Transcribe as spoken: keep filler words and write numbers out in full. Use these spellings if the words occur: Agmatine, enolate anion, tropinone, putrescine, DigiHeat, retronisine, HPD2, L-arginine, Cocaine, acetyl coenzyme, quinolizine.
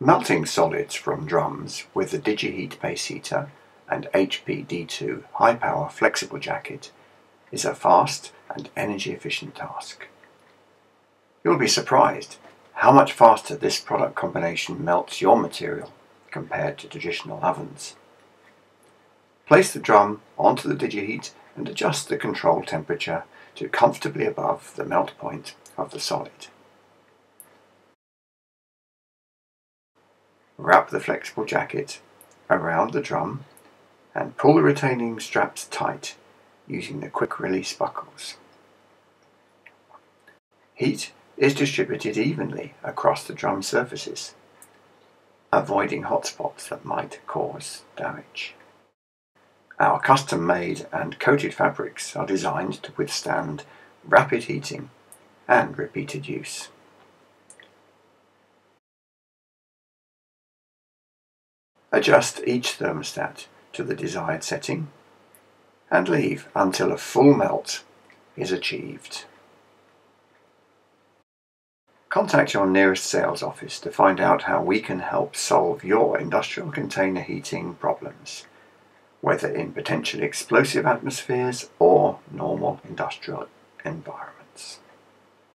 Melting solids from drums with the DigiHeat paste heater and H P D two high power flexible jacket is a fast and energy efficient task. You'll be surprised how much faster this product combination melts your material compared to traditional ovens. Place the drum onto the DigiHeat and adjust the control temperature to comfortably above the melt point of the solid. Wrap the flexible jacket around the drum and pull the retaining straps tight using the quick release buckles. Heat is distributed evenly across the drum surfaces, avoiding hot spots that might cause damage. Our custom-made and coated fabrics are designed to withstand rapid heating and repeated use. Adjust each thermostat to the desired setting and leave until a full melt is achieved. Contact your nearest sales office to find out how we can help solve your industrial container heating problems, whether in potentially explosive atmospheres or normal industrial environments.